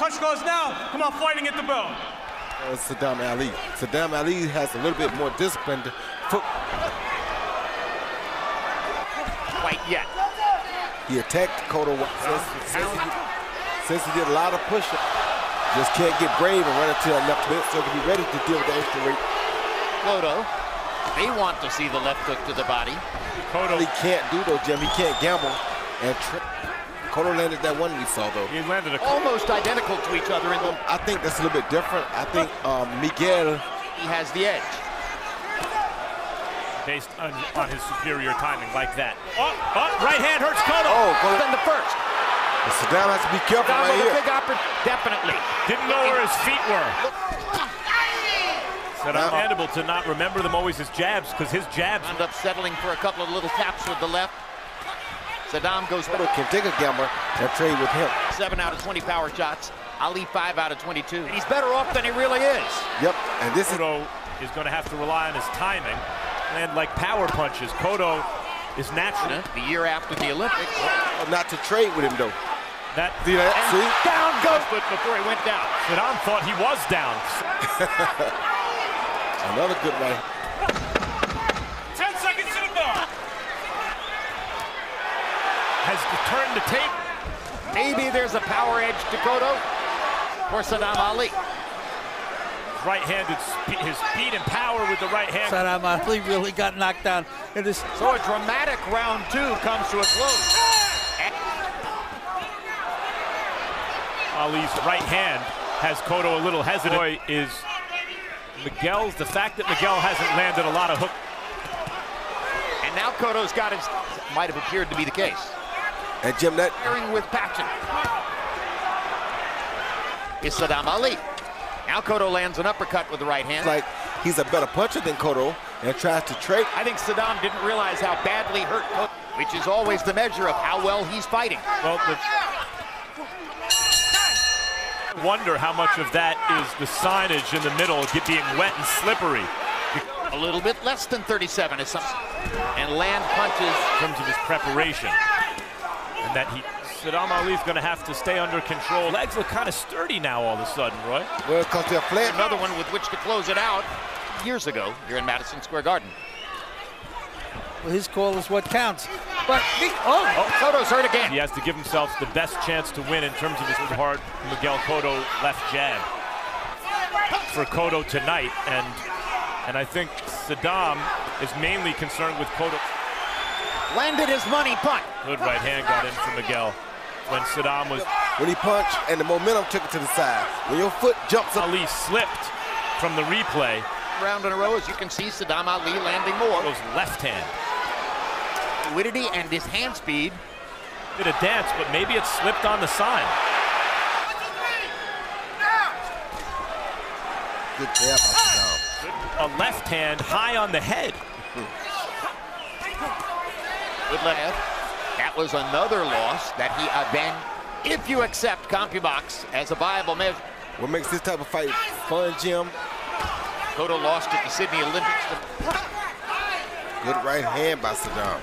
touch goes down. Come on, fighting at the bell. Sadam Ali. Sadam Ali has a little bit more disciplined foot. Quite yet. He attacked Cotto. Since he did a lot of push-ups, just can't get brave and run into a left hook, so he'll be ready to deal with the extra weight. Cotto, they want to see the left hook to the body. Cotto, he can't do though, Jim. He can't gamble and trip. Cotto landed that one we saw though. He landed a almost identical to each other in them. I think that's a little bit different. I think Miguel, he has the edge based on his superior timing like that. Oh, right hand hurts Cotto. Oh, Cotto in the first. But Sadam has to be careful right here. Big definitely. Didn't know where his feet were. Said I'm able to not remember them always as jabs, because his jabs end up settling for a couple of little taps with the left. Sadam goes back. Can take a gambler and trade with him. 7 out of 20 power shots. Ali 5 out of 22. And he's better off than he really is. Yep. And this Cotto is going to have to rely on his timing and like power punches. Cotto is natural. The year after the Olympics. Not to trade with him though. That, see that? See? Down goes, but before he went down. Sadam thought he was down. Another good one. 10 seconds to the bell. Has turned the tape. Maybe there's a power edge to Cotto for Sadam Ali. Right-handed, his speed and power with the right hand. Sadam Ali really got knocked down. It is so a dramatic round two comes to a close. Ali's right hand has Cotto a little hesitant. Boy, is Miguel's, the fact that Miguel hasn't landed a lot of hooks. And now Cotto's got his, might have appeared to be the case. And Jim, that with passion is Sadam Ali. Now Cotto lands an uppercut with the right hand. It's like he's a better puncher than Cotto and tries to trade. I think Sadam didn't realize how badly hurt Cotto, which is always the measure of how well he's fighting. Well, wonder how much of that is the signage in the middle being wet and slippery. A little bit less than 37 is something. And land punches in terms of his preparation. And that he, Sadam Ali's going to have to stay under control. Legs look kind of sturdy now all of a sudden, Roy. Well, because they're flat. Another one with which to close it out years ago here in Madison Square Garden. Well, his call is what counts. But Cotto's hurt again. He has to give himself the best chance to win in terms of his hard Miguel Cotto left jab for Cotto tonight. And I think Sadam is mainly concerned with Cotto. Landed his money punt. Good right hand got in for Miguel when Sadam was. When he punched and the momentum took it to the side. When your foot jumps up. Ali slipped from the replay. Round in a row, as you can see, Sadam Ali landing more. Goes left hand. Fluidity and his hand speed. Did a dance, but maybe it slipped on the sign. Good jab by Sadam. A left hand high on the head. Good left. That was another loss that he then, if you accept CompuBox as a viable measure. What makes this type of fight fun, Jim? Cotto lost at the Sydney Olympics. Good right hand by Sadam.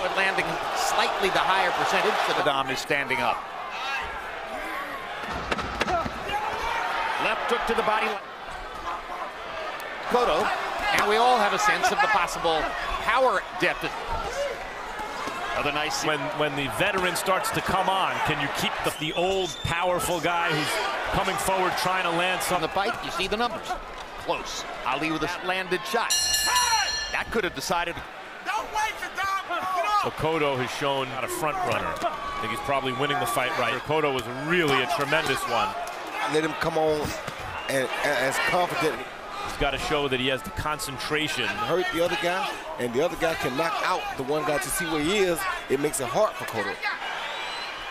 But landing slightly the higher percentage. Sadam is standing up. Left hook to the body. Cotto, and we all have a sense of the possible power depth. Another nice. When the veteran starts to come on, can you keep the old powerful guy who's coming forward trying to land some? On the fight, you see the numbers. Close. Ali with a landed shot. That could have decided. Don't wait for Sadam. Cotto has shown not a front runner. I think he's probably winning the fight right. Cotto was really a tremendous one. Let him come on and as confident. He's got to show that he has the concentration. Hurt the other guy, and the other guy can knock out the one guy to see where he is. It makes it hard for Cotto.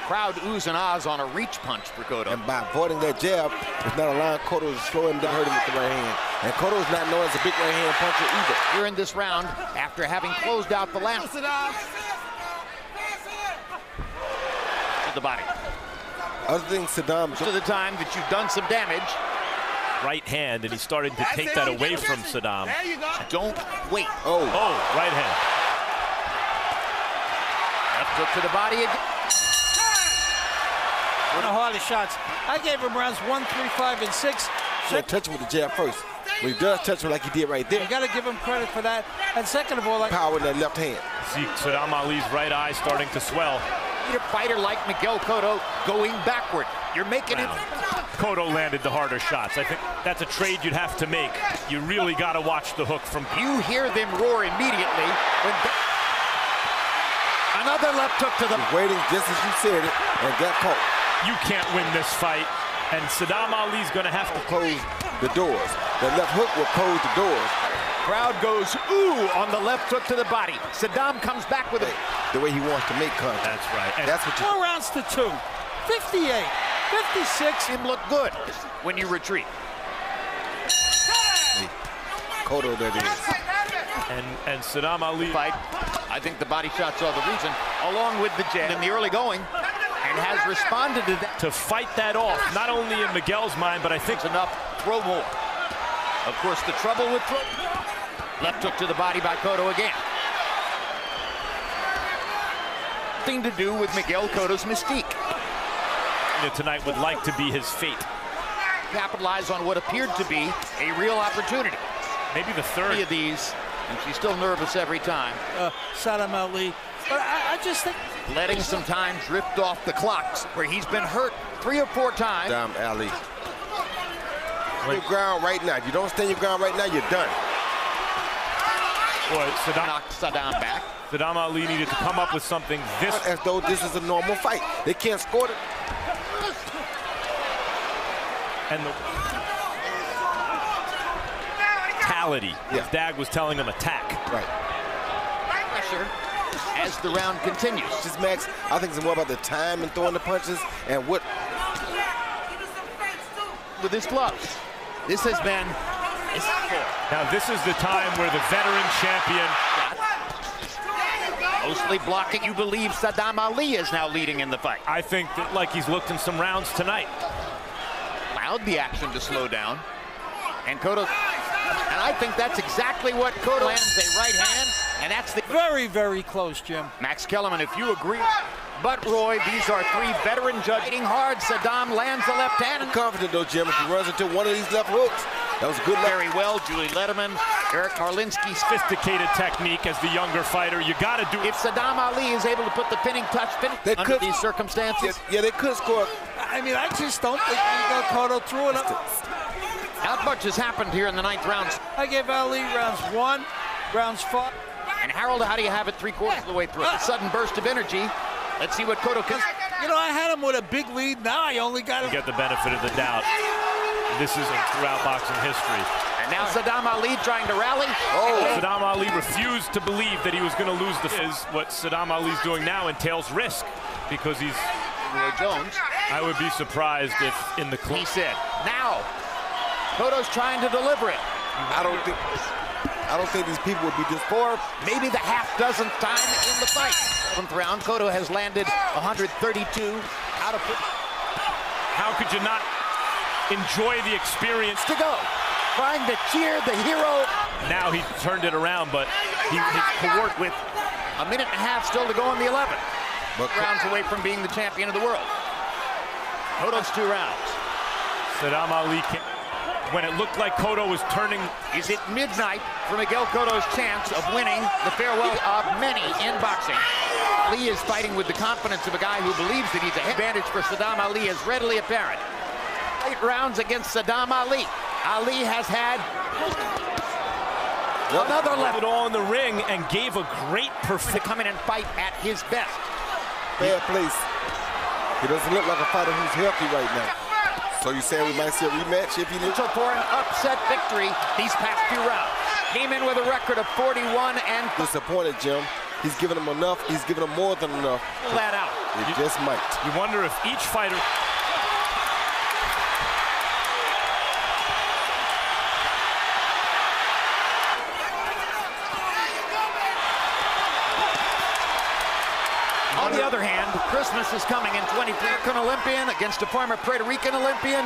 Crowd oohs and ahs on a reach punch for Cotto. And by avoiding that jab, it's not allowing Cotto to slow him down, hurt him with the right hand. And Cotto's not known as a big right hand puncher either. Here in this round, after having closed out the last. To the body. Other thing, Sadam. Most of the time that you've done some damage. Right hand, and he's starting to take that away from Sadam. There you go. Don't wait. Oh, right hand. Left hook to the body again. one of Harley's shots. I gave him rounds 1, 3, 5, and 6. So touch him with the jab first. When he does touch him like he did right there, you got to give him credit for that. And second of all, like power in that left hand. See Sadam Ali's right eye starting to swell. Need a fighter like Miguel Cotto going backward. You're making it. Cotto landed the harder shots. I think that's a trade you'd have to make. You really got to watch the hook from. You hear them roar immediately. When another left hook to the. He's waiting just as you said it and got caught. You can't win this fight, and Sadam Ali's going to have to close the doors. The left hook will close the doors. Crowd goes ooh on the left hook to the body. Sadam comes back with it. The way he wants to make contact. That's right. And that's what you. 4 rounds to 2. 58, 56. Him look good when you retreat. Cotto, that is. And Sadam Ali fight. I think the body shots are the reason, along with the jab in the early going, and has responded to that. To fight that off, not only in Miguel's mind, but I think it's enough. Throw more. Of course, the trouble with throw. Left hook to the body by Cotto again. Nothing to do with Miguel Cotto's mystique. Tonight would like to be his fate. Capitalize on what appeared to be a real opportunity. Maybe the third of these. And she's still nervous every time. Sadam Ali. But I just think letting some time drift off the clocks where he's been hurt 3 or 4 times. Sadam Ali. Stand your ground right now. If you don't stand your ground right now, you're done. Boy, Sadam knocked Sadam back. Sadam Ali needed to come up with something this. As though this is a normal fight. They can't score it. And the yeah. Dag was telling him attack. Right. Pressure as the round continues. Just Max, I think it's more about the time and throwing the punches and what with his gloves. This has been. Now this is the time where the veteran champion. Mostly blocking. You believe Sadam Ali is now leading in the fight. I think that like he's looked in some rounds tonight. Allowed the action to slow down. And Cotto. And I think that's exactly what Cotto lands, a right hand, and that's the very, very close, Jim. Max Kellerman, if you agree. But, Roy, these are 3 veteran judges. Fighting hard, Sadam lands the left hand. I'm confident, though, Jim, if he runs into one of these left hooks. That was a good left. Very well, Julie Lederman, Eric Karlinsky. Sophisticated technique as the younger fighter. You got to do it. If Sadam Ali is able to put the pinning touch under these circumstances. Yeah, they could score. I mean, I just don't think Cotto threw it up. Not much has happened here in the 9th round. I gave Ali rounds 1, rounds 4. And Harold, how do you have it 3/4 of the way through? A sudden burst of energy. Let's see what Cotto can. You know, I had him with a big lead. Now I only got him. You get the benefit of the doubt. This is throughout boxing history. And now Sadam Ali trying to rally. Oh, Sadam Ali refused to believe that he was going to lose the. Is what Sadam Ali's doing now entails risk because he's Roy Jones. I would be surprised if in the clean. He said now. Cotto's trying to deliver it. I don't think these people would be this poor. Maybe the half-dozen time in the fight. 7th round, Cotto has landed 132 out of. How could you not enjoy the experience to go? Trying to cheer the hero. Now he turned it around, but he coworked with a minute and a half still to go in the 11th. But rounds away from being the champion of the world. Cotto's 2 rounds. Sadam Ali can't. When it looked like Cotto was turning. Is it midnight for Miguel Cotto's chance of winning the farewell of many in boxing? Lee is fighting with the confidence of a guy who believes that he's a head advantage for Sadam Ali is readily apparent. 8 rounds against Sadam Ali. Ali has had another left. It all in the ring and gave a great perfect. To come in and fight at his best. Fair place. He doesn't look like a fighter who's healthy right now. So you're saying we might see a rematch if he loses? For an upset victory these past few rounds. Came in with a record of 41 and... Disappointed, Jim. He's given him enough. He's given him more than enough. Pull that out. It just might. You wonder if each fighter... On the other hand, Christmas is coming in 2023. Olympian against a former Puerto Rican Olympian.